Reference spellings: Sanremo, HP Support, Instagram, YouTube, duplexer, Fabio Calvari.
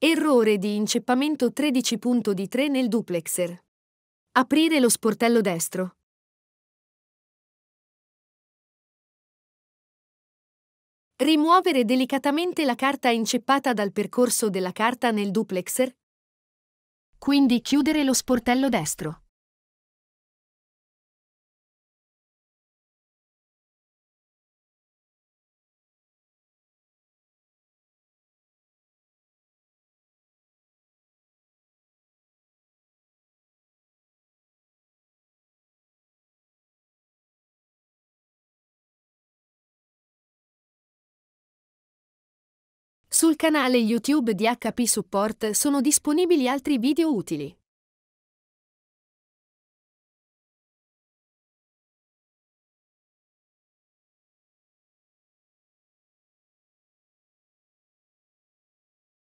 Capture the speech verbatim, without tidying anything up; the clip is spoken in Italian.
Errore di inceppamento tredici punto D tre nel duplexer. Aprire lo sportello destro. Rimuovere delicatamente la carta inceppata dal percorso della carta nel duplexer. Quindi chiudere lo sportello destro. Sul canale YouTube di H P Support sono disponibili altri video utili.